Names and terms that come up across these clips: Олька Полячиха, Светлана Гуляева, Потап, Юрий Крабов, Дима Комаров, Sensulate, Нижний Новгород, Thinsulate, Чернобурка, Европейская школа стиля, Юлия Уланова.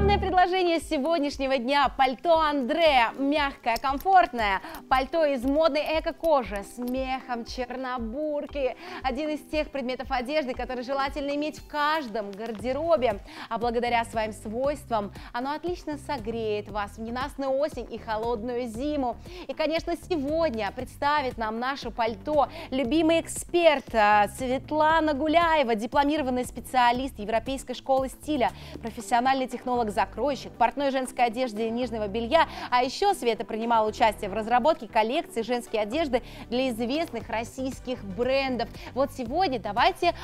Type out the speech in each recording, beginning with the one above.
Главное предложение сегодняшнего дня – пальто Андрея. Мягкое, комфортное. Пальто из модной эко-кожи с мехом Чернобурки. Один из тех предметов одежды, которые желательно иметь в каждом гардеробе. А благодаря своим свойствам оно отлично согреет вас в ненастную осень и холодную зиму. И, конечно, сегодня представит нам наше пальто любимый эксперт Светлана Гуляева, дипломированный специалист Европейской школы стиля, профессиональный технолог-закройщик, портной женской одежды и нижнего белья. А еще Света принимала участие в разработке коллекции женской одежды для известных российских брендов. Вот сегодня давайте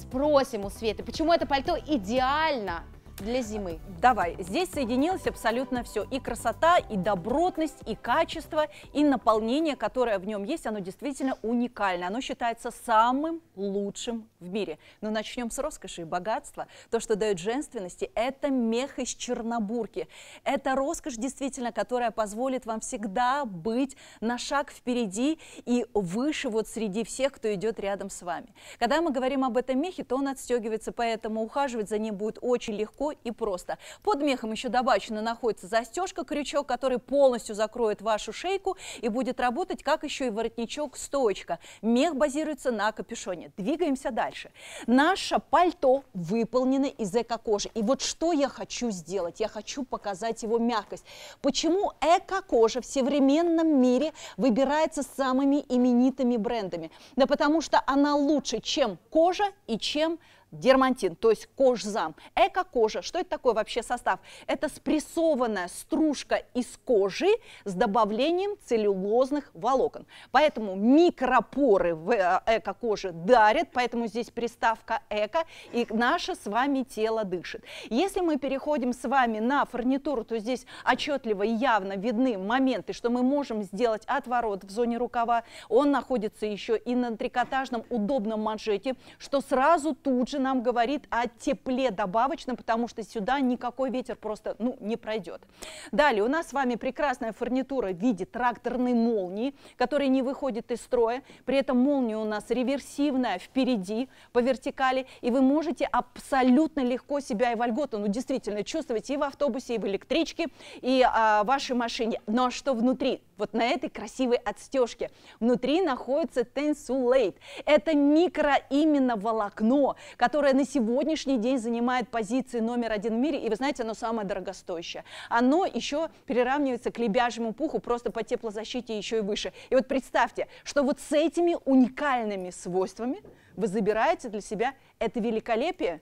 спросим у Светы, почему это пальто идеально для зимы. Давай, здесь соединилось абсолютно все. И красота, и добротность, и качество, и наполнение, которое в нем есть, оно действительно уникально. Оно считается самым лучшим в мире. Но начнем с роскоши и богатства. То, что дает женственности, это мех из Чернобурки. Это роскошь, действительно, которая позволит вам всегда быть на шаг впереди и выше вот среди всех, кто идет рядом с вами. Когда мы говорим об этом мехе, то он отстегивается, поэтому ухаживать за ним будет очень легко и просто. Под мехом еще добавочно находится застежка, крючок, который полностью закроет вашу шейку и будет работать, как еще и воротничок-стоечка. Мех базируется на капюшоне. Двигаемся дальше. Наше пальто выполнено из эко-кожи. И вот что я хочу сделать? Я хочу показать его мягкость. Почему эко-кожа в современном мире выбирается самыми именитыми брендами? Да потому что она лучше, чем кожа и чем дермантин, то есть кожзам. Эко-кожа. Что это такое вообще состав? Это спрессованная стружка из кожи с добавлением целлюлозных волокон. Поэтому микропоры в эко-коже дарят, поэтому здесь приставка эко, и наше с вами тело дышит. Если мы переходим с вами на фурнитуру, то здесь отчетливо и явно видны моменты, что мы можем сделать отворот в зоне рукава. Он находится еще и на трикотажном удобном манжете, что сразу тут же нам говорит о тепле добавочном, потому что сюда никакой ветер просто не пройдет. Далее у нас с вами прекрасная фурнитура в виде тракторной молнии, которая не выходит из строя. При этом молния у нас реверсивная впереди по вертикали, и вы можете абсолютно легко себя и вольготно, действительно чувствовать и в автобусе, и в электричке, и в вашей машине. Но что внутри? Вот на этой красивой отстежке внутри находится Thinsulate. Это микро именно волокно, которое на сегодняшний день занимает позиции №1 в мире, и вы знаете, оно самое дорогостоящее. Оно еще приравнивается к лебяжьему пуху, просто по теплозащите еще и выше. И вот представьте, что вот с этими уникальными свойствами вы забираете для себя это великолепие.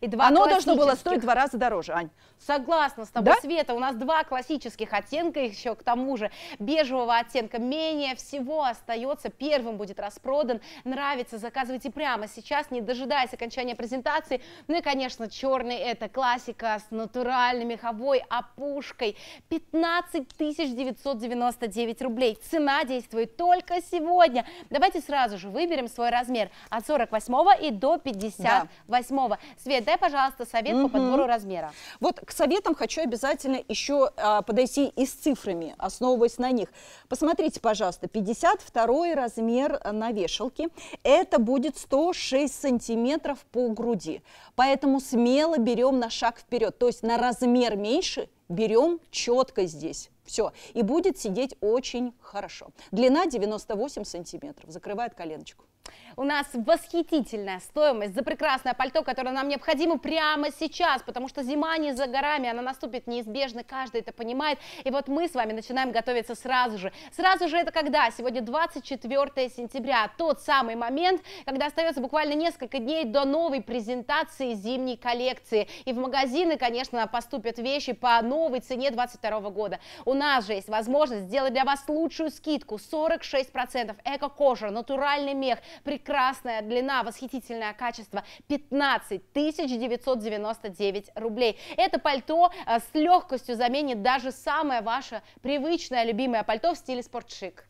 И два оно должно было стоить в 2 раза дороже, Ань. Согласна с тобой, да? Света, у нас 2 классических оттенка, еще к тому же бежевого оттенка менее всего остается, первым будет распродан, нравится, заказывайте прямо сейчас, не дожидаясь окончания презентации. Ну и, конечно, черный, это классика с натуральной меховой опушкой, 15 999 рублей, цена действует только сегодня. Давайте сразу же выберем свой размер от 48 и до 58. Да. Свет, дай, пожалуйста, совет по подбору размера. Вот к советам хочу обязательно еще подойти и с цифрами, основываясь на них. Посмотрите, пожалуйста, 52 размер на вешалке. Это будет 106 сантиметров по груди. Поэтому смело берем на шаг вперед. То есть на размер меньше берем четко здесь. Все. И будет сидеть очень хорошо. Длина 98 сантиметров. Закрывает коленочку. У нас восхитительная стоимость за прекрасное пальто, которое нам необходимо прямо сейчас, потому что зима не за горами, она наступит неизбежно, каждый это понимает. И вот мы с вами начинаем готовиться сразу же. Сразу же это когда? Сегодня 24 сентября, тот самый момент, когда остается буквально несколько дней до новой презентации зимней коллекции. И в магазины, конечно, поступят вещи по новой цене 2022 года. У нас же есть возможность сделать для вас лучшую скидку, 46%, эко-кожа, натуральный мех, прекрасная длина, восхитительное качество, 15 999 рублей. Это пальто с легкостью заменит даже самое ваше привычное, любимое пальто в стиле спортшик.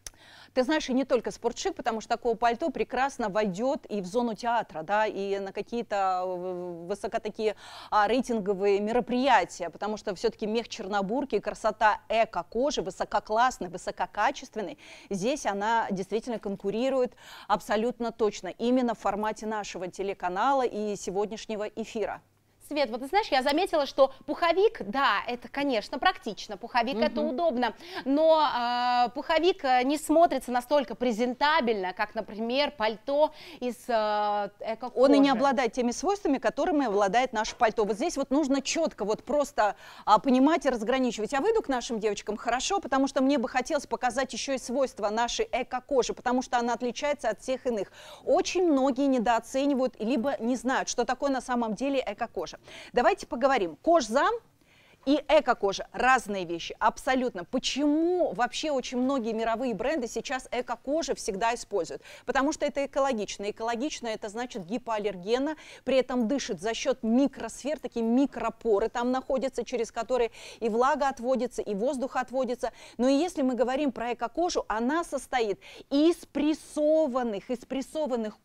Ты знаешь, и не только спортшик, потому что такое пальто прекрасно войдет и в зону театра, да, и на какие-то высоко такие рейтинговые мероприятия, потому что все-таки мех Чернобурки, красота эко-кожи, высококлассный, высококачественный, здесь она действительно конкурирует абсолютно точно, именно в формате нашего телеканала и сегодняшнего эфира. Свет, вот ты знаешь, я заметила, что пуховик, да, это, конечно, практично, пуховик это удобно, но пуховик не смотрится настолько презентабельно, как, например, пальто из эко-кожи. Он и не обладает теми свойствами, которыми обладает наше пальто. Вот здесь вот нужно четко вот просто понимать и разграничивать. Я выйду к нашим девочкам хорошо, потому что мне бы хотелось показать еще и свойства нашей эко-кожи, потому что она отличается от всех иных. Очень многие недооценивают, либо не знают, что такое на самом деле эко-кожа. Давайте поговорим. Кожзам и эко-кожа – разные вещи, абсолютно. Почему вообще очень многие мировые бренды сейчас эко-кожи всегда используют? Потому что это экологично. Экологично – это значит гипоаллергенно, при этом дышит за счет микросфер, такие микропоры там находятся, через которые и влага отводится, и воздух отводится. Но и если мы говорим про эко-кожу, она состоит из прессованных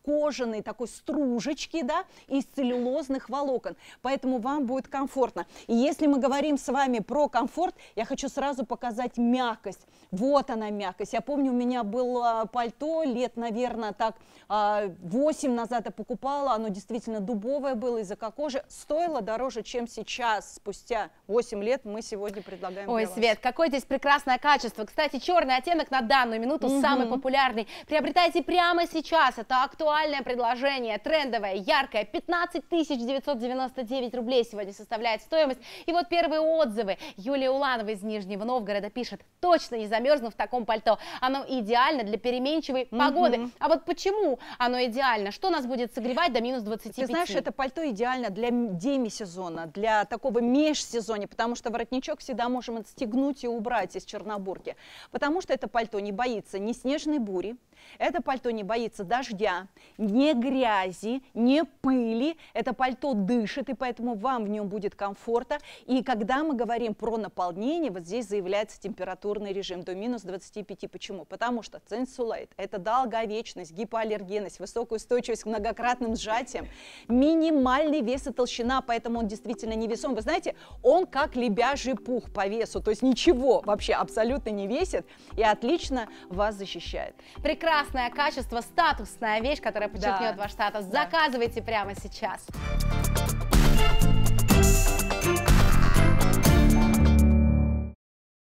кожаной такой стружечки, да, из целлюлозных волокон. Поэтому вам будет комфортно. И если мы говорим с вами про комфорт, я хочу сразу показать мягкость. Вот она мягкость. Я помню, у меня было пальто лет, наверное, так 8 назад я покупала. Оно действительно дубовое было из эко-кожи. Стоило дороже, чем сейчас. Спустя 8 лет мы сегодня предлагаем. Ой, Свет, какое здесь прекрасное качество. Кстати, черный оттенок на данную минуту самый популярный. Приобретайте прямо сейчас. Это актуальное предложение, трендовое, яркое. 15 999 рублей сегодня составляет стоимость. И вот первые отзывы. Юлия Уланова из Нижнего Новгорода пишет: точно не замерзну в таком пальто. Оно идеально для переменчивой погоды. А вот почему оно идеально? Что нас будет согревать до минус 25? Ты знаешь, это пальто идеально для демисезона, для такого межсезонья, потому что воротничок всегда можем отстегнуть и убрать из Чернобурки. Потому что это пальто не боится ни снежной бури, это пальто не боится дождя, ни грязи, ни пыли. Это пальто дышит, и поэтому вам в нем будет комфортно. И когда мы говорим про наполнение, вот здесь заявляется температурный режим до минус 25. Почему? Потому что Sensulate – это долговечность, гипоаллергенность, высокая устойчивость к многократным сжатиям, минимальный вес и толщина, поэтому он действительно невесом. Вы знаете, он как лебяжий пух по весу, то есть ничего вообще абсолютно не весит и отлично вас защищает. Прекрасное качество, статусная вещь, которая подчеркнет ваш статус. Заказывайте прямо сейчас.